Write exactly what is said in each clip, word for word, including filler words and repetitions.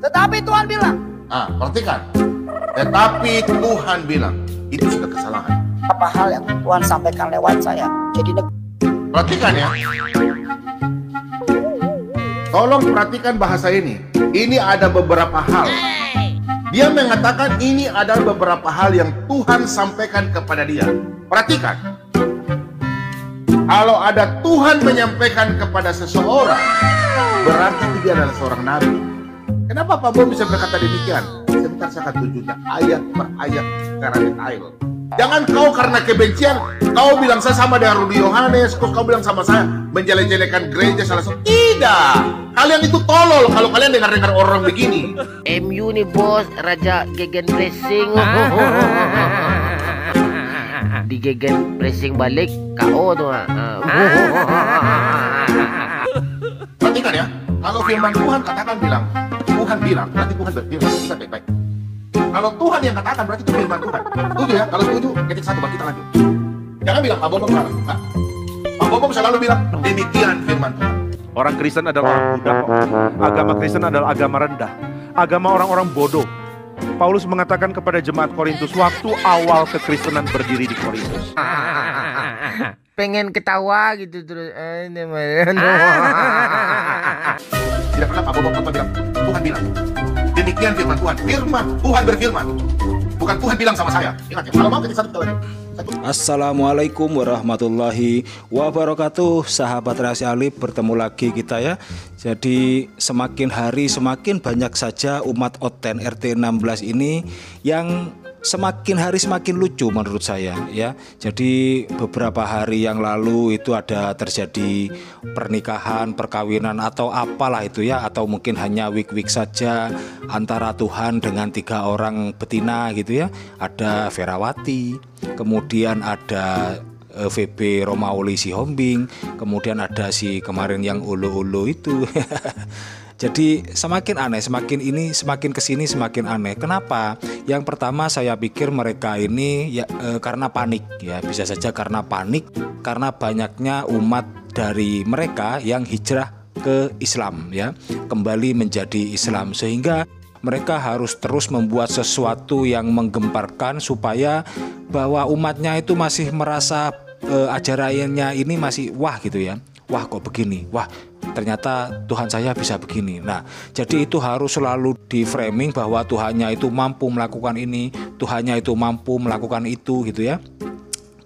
Tetapi Tuhan bilang. Ah, perhatikan. Tetapi Tuhan bilang. Itu sudah kesalahan. Apa hal yang Tuhan sampaikan lewat saya? Jadi perhatikan ya. Tolong perhatikan bahasa ini. Ini ada beberapa hal. Dia mengatakan ini ada beberapa hal yang Tuhan sampaikan kepada dia. Perhatikan. Kalau ada Tuhan menyampaikan kepada seseorang, berarti dia adalah seorang nabi. Kenapa Pak Bombom bisa berkata demikian? Sebentar saya akan tunjukkan ayat per ayat secara detail. Jangan kau karena kebencian, kau bilang saya sama dengan Rudy Yohanes, kau, kau bilang sama saya menjelek-jelekan gereja salah satu. Tidak, kalian itu tolol kalau kalian dengar-dengar orang begini. M U nih bos, raja gegen pressing. Di gegen pressing balik K O tuh. Perhatikan ya, kalau firman Tuhan katakan bilang, Tuhan bilang, berarti Tuhan bilang, kita baik-baik. Kalau Tuhan yang katakan berarti itu firman Tuhan. Setuju ya? Kalau setuju, ketik satu, kita lanjut. Jangan bilang Pak Bombom salah. Pak Bombom selalu bilang demikian firman Tuhan. Orang Kristen adalah orang rendah. Agama Kristen adalah agama rendah. Agama orang-orang bodoh. Paulus mengatakan kepada jemaat Korintus waktu awal kekristenan berdiri di Korintus. Pengen ketawa gitu terus. Tidak pernah Pak Bombom bilang Tuhan bilang. Demikian firman Tuhan. Firman Tuhan berfirman. Bukan Tuhan bilang sama saya. Ingat ya. Kalau mau kita satu lagi. Assalamualaikum warahmatullahi wabarakatuh. Sahabat Rahasia Alif, bertemu lagi kita ya. Jadi semakin hari semakin banyak saja umat Oten R T enam belas ini yang semakin hari semakin lucu menurut saya ya. Jadi beberapa hari yang lalu itu ada terjadi pernikahan, perkawinan atau apalah itu ya, atau mungkin hanya wik-wik saja antara Tuhan dengan tiga orang betina gitu ya. Ada Vera Wati, kemudian ada V P Romauli Sihombing, kemudian ada si kemarin yang ulu-ulu itu. Jadi semakin aneh, semakin ini, semakin kesini semakin aneh. Kenapa? Yang pertama saya pikir mereka ini ya, e, karena panik ya, bisa saja karena panik, karena banyaknya umat dari mereka yang hijrah ke Islam ya, kembali menjadi Islam, sehingga mereka harus terus membuat sesuatu yang menggemparkan supaya bahwa umatnya itu masih merasa e, ajarannya ini masih wah gitu ya. Wah kok begini, wah ternyata Tuhan saya bisa begini. Nah jadi itu harus selalu di framing bahwa Tuhannya itu mampu melakukan ini, Tuhannya itu mampu melakukan itu gitu ya.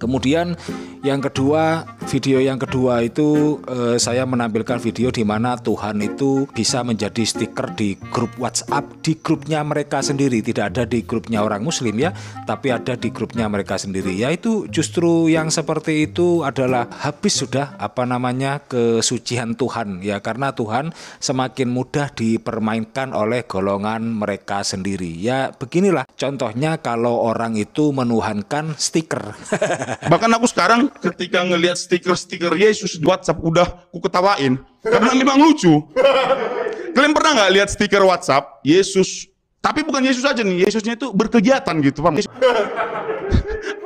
Kemudian yang kedua, video yang kedua itu eh, saya menampilkan video di mana Tuhan itu bisa menjadi stiker di grup WhatsApp, di grupnya mereka sendiri, tidak ada di grupnya orang muslim ya, tapi ada di grupnya mereka sendiri. Yaitu justru yang seperti itu adalah habis sudah apa namanya kesucian Tuhan ya, karena Tuhan semakin mudah dipermainkan oleh golongan mereka sendiri. Ya beginilah contohnya kalau orang itu menuhankan stiker. Bahkan aku sekarang ketika ngelihat stiker-stiker Yesus di WhatsApp udah ku ketawain karena memang lucu. Kalian pernah nggak lihat stiker WhatsApp Yesus? Tapi bukan Yesus aja nih, Yesusnya itu berkegiatan gitu, paham?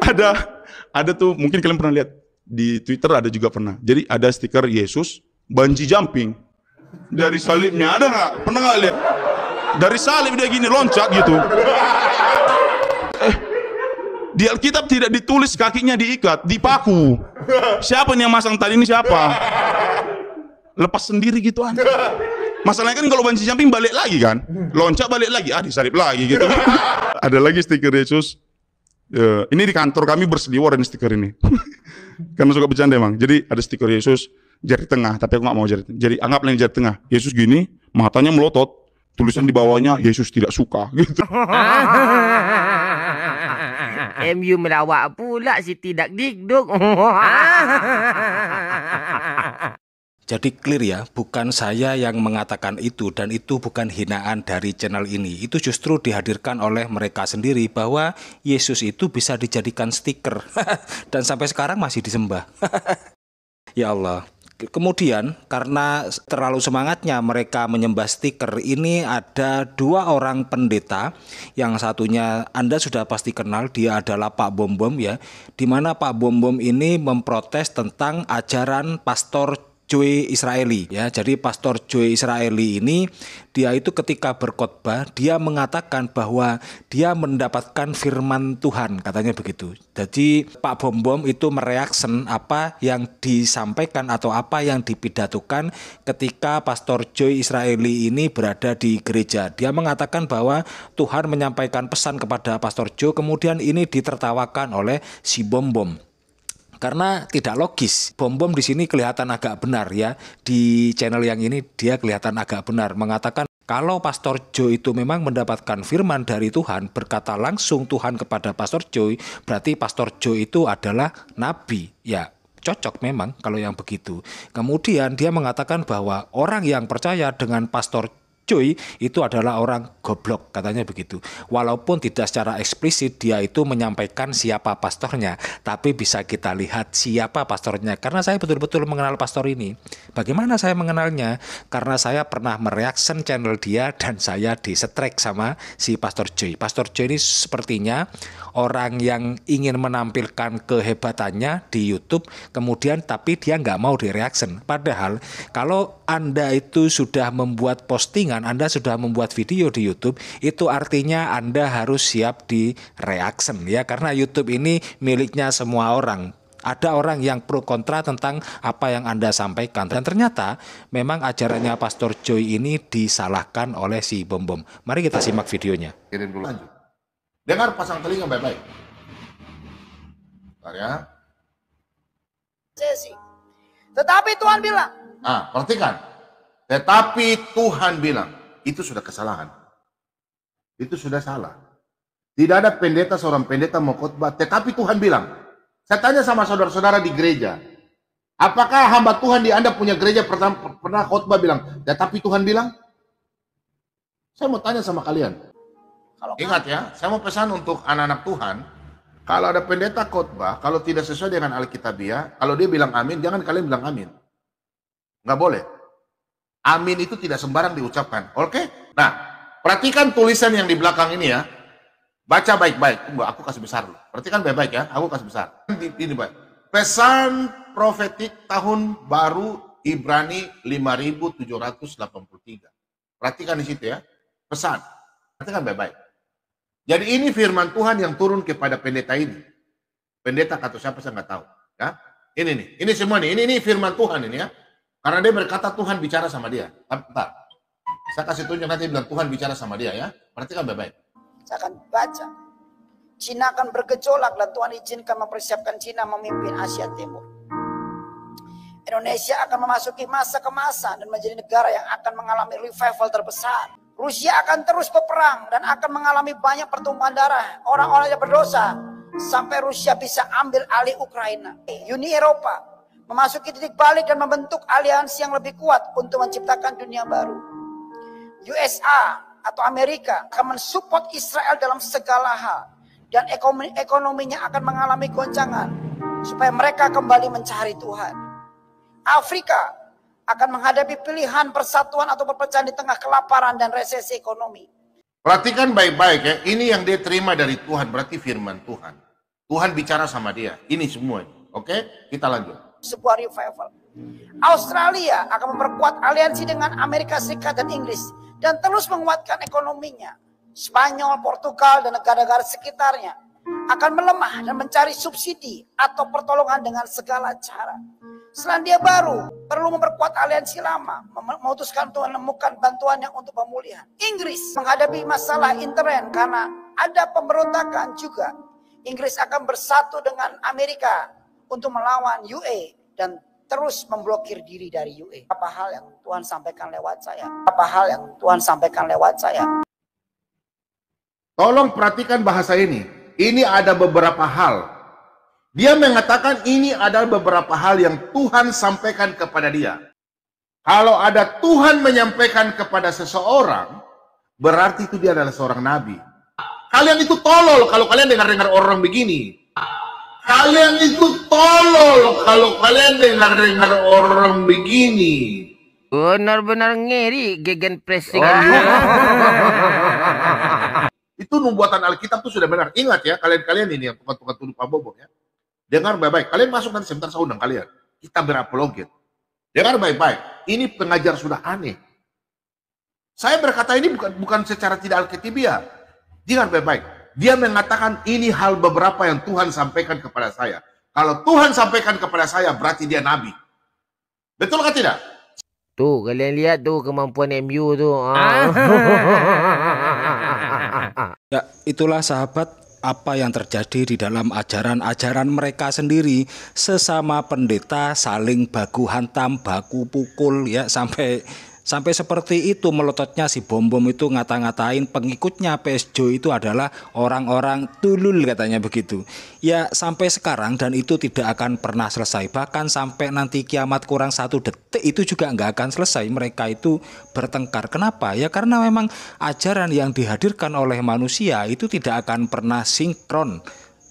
ada ada tuh mungkin kalian pernah lihat di Twitter, ada juga pernah. Jadi ada stiker Yesus bungee jumping dari salibnya, ada nggak? Pernah nggak lihat? Dari salib dia gini loncat gitu. Di Alkitab tidak ditulis kakinya diikat, dipaku. Siapa nih yang masang tali ini, siapa? Lepas sendiri gitu aja. Masalahnya kan kalau banci jumping balik lagi kan, loncat balik lagi, ah disalip lagi gitu. Ada lagi stiker Yesus. Uh, ini di kantor kami berseliweran stiker ini. Karena suka bercanda emang. Jadi ada stiker Yesus jari tengah, tapi aku nggak mau jari tengah. Jadi anggaplah yang jari tengah. Yesus gini, matanya melotot, tulisan di bawahnya Yesus tidak suka gitu. M U melawak pula si tidak digduk. Jadi clear ya, bukan saya yang mengatakan itu, dan itu bukan hinaan dari channel ini. Itu justru dihadirkan oleh mereka sendiri bahwa Yesus itu bisa dijadikan stiker dan sampai sekarang masih disembah. Ya Allah. Kemudian karena terlalu semangatnya mereka menyembah stiker ini, ada dua orang pendeta, yang satunya Anda sudah pasti kenal, dia adalah Pak Bombom ya, dimana Pak Bombom ini memprotes tentang ajaran Pastor Joe Israeli ya. Jadi Pastor Joe Israeli ini dia itu ketika berkhotbah dia mengatakan bahwa dia mendapatkan firman Tuhan, katanya begitu. Jadi Pak Bombom itu mereaksen apa yang disampaikan atau apa yang dipidatukan ketika Pastor Joe Israeli ini berada di gereja. Dia mengatakan bahwa Tuhan menyampaikan pesan kepada Pastor Joe, kemudian ini ditertawakan oleh si Bombom. Karena tidak logis, Bombom di sini kelihatan agak benar ya. Di channel yang ini dia kelihatan agak benar, mengatakan kalau Pastor Joe itu memang mendapatkan firman dari Tuhan, berkata langsung Tuhan kepada Pastor Joe, berarti Pastor Joe itu adalah nabi. Ya cocok memang kalau yang begitu. Kemudian dia mengatakan bahwa orang yang percaya dengan Pastor Joe itu adalah orang goblok, katanya begitu. Walaupun tidak secara eksplisit dia itu menyampaikan siapa pastornya, tapi bisa kita lihat siapa pastornya. Karena saya betul-betul mengenal pastor ini. Bagaimana saya mengenalnya? Karena saya pernah mereaction channel dia dan saya disetrek sama si Pastor Joe. Pastor Joe ini sepertinya orang yang ingin menampilkan kehebatannya di YouTube, kemudian tapi dia nggak mau direaction. Padahal kalau Anda itu sudah membuat postingan, Anda sudah membuat video di YouTube, itu artinya Anda harus siap di reaction ya, karena YouTube ini miliknya semua orang. Ada orang yang pro kontra tentang apa yang Anda sampaikan. Dan ternyata memang ajarannya Pastor Joey ini disalahkan oleh si Bombom. Mari kita simak videonya. Dengar, pasang telinga baik-baik. Bentar ya. Tetapi Tuhan bilang. Ah, perhatikan. Tetapi Tuhan bilang, itu sudah kesalahan. Itu sudah salah. Tidak ada pendeta, seorang pendeta mau khotbah, tetapi Tuhan bilang. Saya tanya sama saudara-saudara di gereja, apakah hamba Tuhan di Anda punya gereja pernah, pernah khotbah bilang, tetapi Tuhan bilang? Saya mau tanya sama kalian. Kalau ingat ya, saya mau pesan untuk anak-anak Tuhan, kalau ada pendeta khotbah, kalau tidak sesuai dengan Alkitabiah, kalau dia bilang amin, jangan kalian bilang amin. Nggak boleh. Amin itu tidak sembarang diucapkan. Oke? Nah, perhatikan tulisan yang di belakang ini ya. Baca baik-baik. Aku kasih besar dulu. Perhatikan baik-baik ya. Aku kasih besar. Ini baik. Pesan profetik tahun baru Ibrani lima ribu tujuh ratus delapan puluh tiga. Perhatikan di situ ya. Pesan. Perhatikan baik-baik. Jadi ini firman Tuhan yang turun kepada pendeta ini. Pendeta atau siapa saya nggak tahu. Ya. Ini nih. Ini semua nih. Ini, ini firman Tuhan ini ya. Karena dia berkata Tuhan bicara sama dia. Bentar, saya kasih tunjuk nanti bilang Tuhan bicara sama dia ya. Perhatikan baik-baik. Saya akan baca. Cina akan bergejolak dan Tuhan izinkan mempersiapkan Cina memimpin Asia Timur. Indonesia akan memasuki masa kemasan dan menjadi negara yang akan mengalami revival terbesar. Rusia akan terus berperang dan akan mengalami banyak pertumpahan darah. Orang-orang yang berdosa sampai Rusia bisa ambil alih Ukraina. Uni Eropa memasuki titik balik dan membentuk aliansi yang lebih kuat untuk menciptakan dunia baru. U S A atau Amerika akan mensupport Israel dalam segala hal. Dan ekonomi, ekonominya akan mengalami goncangan. Supaya mereka kembali mencari Tuhan. Afrika akan menghadapi pilihan persatuan atau perpecahan di tengah kelaparan dan resesi ekonomi. Perhatikan baik-baik ya. Ini yang dia terima dari Tuhan. Berarti firman Tuhan. Tuhan bicara sama dia. Ini semua. Oke, kita lanjut. Sebuah revival. Australia akan memperkuat aliansi dengan Amerika Serikat dan Inggris dan terus menguatkan ekonominya. Spanyol, Portugal, dan negara-negara sekitarnya akan melemah dan mencari subsidi atau pertolongan dengan segala cara. Selandia Baru perlu memperkuat aliansi lama, memutuskan untuk menemukan bantuannya untuk pemulihan. Inggris menghadapi masalah intern karena ada pemberontakan juga. Inggris akan bersatu dengan Amerika untuk melawan U A dan terus memblokir diri dari U A. Apa hal yang Tuhan sampaikan lewat saya? Apa hal yang Tuhan sampaikan lewat saya? Tolong perhatikan bahasa ini. Ini ada beberapa hal. Dia mengatakan ini adalah beberapa hal yang Tuhan sampaikan kepada dia. Kalau ada Tuhan menyampaikan kepada seseorang, berarti itu dia adalah seorang nabi. Kalian itu tolol kalau kalian dengar-dengar orang begini. Kalian itu tolol kalau kalian dengar-dengar orang begini. Benar-benar ngeri gegen presingan. Itu nubuatan Alkitab tuh sudah benar. Ingat ya, kalian-kalian ini yang tukar-tukar tuduh Pak Bombom ya. Dengar baik-baik. Kalian masuk nanti sebentar saya undang kalian. Kita berapologet. Dengar baik-baik, ini pengajar sudah aneh. Saya berkata ini bukan bukan secara tidak alkitabiah. Dengar baik-baik, dia mengatakan ini hal beberapa yang Tuhan sampaikan kepada saya. Kalau Tuhan sampaikan kepada saya, berarti dia nabi. Betul atau tidak? Tuh, kalian lihat tuh kemampuan M U tuh. Ah. Ya, itulah sahabat apa yang terjadi di dalam ajaran-ajaran mereka sendiri, sesama pendeta saling baku hantam, baku pukul ya, sampai sampai seperti itu melototnya. Si Bombom itu ngata-ngatain pengikutnya P S J itu adalah orang-orang tulul, katanya begitu. Ya sampai sekarang, dan itu tidak akan pernah selesai. Bahkan sampai nanti kiamat kurang satu detik itu juga nggak akan selesai. Mereka itu bertengkar. Kenapa? Ya karena memang ajaran yang dihadirkan oleh manusia itu tidak akan pernah sinkron.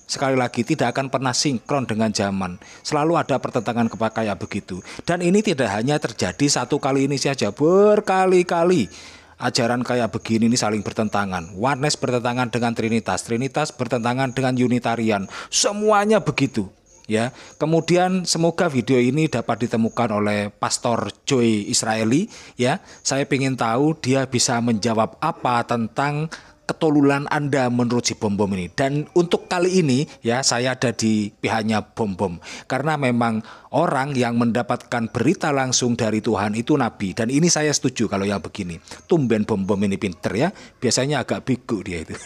Sekali lagi, tidak akan pernah sinkron dengan zaman. Selalu ada pertentangan kepakai begitu. Dan ini tidak hanya terjadi satu kali ini saja, berkali-kali ajaran kayak begini ini saling bertentangan. Oneness bertentangan dengan Trinitas, Trinitas bertentangan dengan Unitarian. Semuanya begitu. Ya, kemudian semoga video ini dapat ditemukan oleh Pastor Joey Israeli. Ya, saya ingin tahu dia bisa menjawab apa tentang ketolulan Anda menurut si Bombom ini. Dan untuk kali ini ya saya ada di pihaknya Bombom, karena memang orang yang mendapatkan berita langsung dari Tuhan itu nabi. Dan ini saya setuju kalau yang begini. Tumben Bombom ini pinter ya, biasanya agak biku dia itu.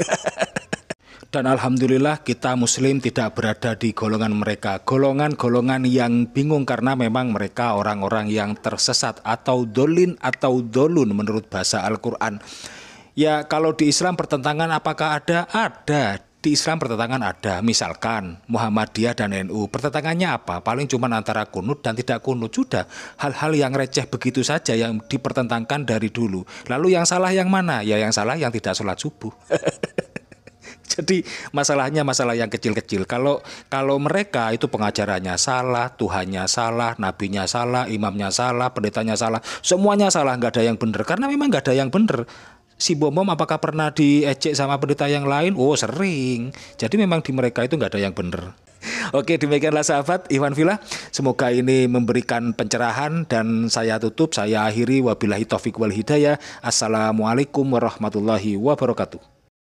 Dan alhamdulillah kita muslim tidak berada di golongan mereka, golongan-golongan yang bingung, karena memang mereka orang-orang yang tersesat atau dolin atau dolun menurut bahasa Al-Quran. Ya kalau di Islam pertentangan apakah ada? Ada. Di Islam pertentangan ada. Misalkan Muhammadiyah dan N U. Pertentangannya apa? Paling cuma antara kunut dan tidak kunut. Sudah. Hal-hal yang receh begitu saja yang dipertentangkan dari dulu. Lalu yang salah yang mana? Ya yang salah yang tidak sholat subuh. Jadi masalahnya masalah yang kecil-kecil. Kalau kalau mereka itu pengajarannya salah, Tuhannya salah, nabinya salah, imamnya salah, pendetanya salah, semuanya salah, nggak ada yang benar. Karena memang nggak ada yang benar. Si Bombom apakah pernah diejek sama pendeta yang lain? Oh sering. Jadi memang di mereka itu nggak ada yang benar. Oke, demikianlah sahabat Ivan Villa. Semoga ini memberikan pencerahan dan saya tutup, saya akhiri. Wabillahi taufiq wal hidayah. Assalamualaikum warahmatullahi wabarakatuh.